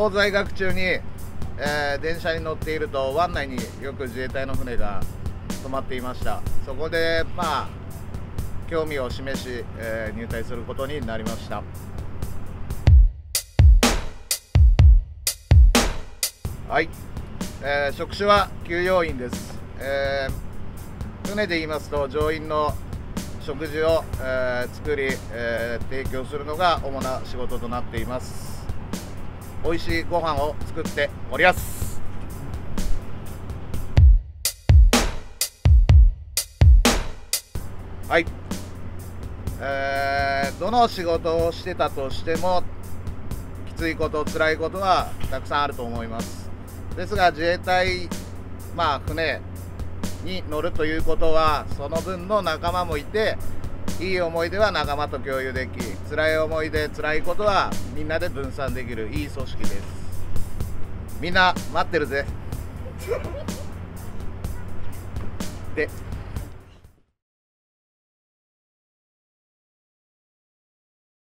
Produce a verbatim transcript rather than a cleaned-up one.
ポーズ在学中に、えー、電車に乗っていると湾内によく自衛隊の船が泊まっていました。そこでまあ興味を示し、えー、入隊することになりました。はい、えー、職種は給養員です。えー、船で言いますと乗員の食事を、えー、作り、えー、提供するのが主な仕事となっています。美味しいご飯を作っております。はい、えー、どの仕事をしてたとしてもきついこと辛いことはたくさんあると思います。ですが自衛隊、まあ船に乗るということはその分の仲間もいて、いい思い出は仲間と共有でき、辛い思い出辛いことはみんなで分散できるいい組織です。みんな待ってるぜで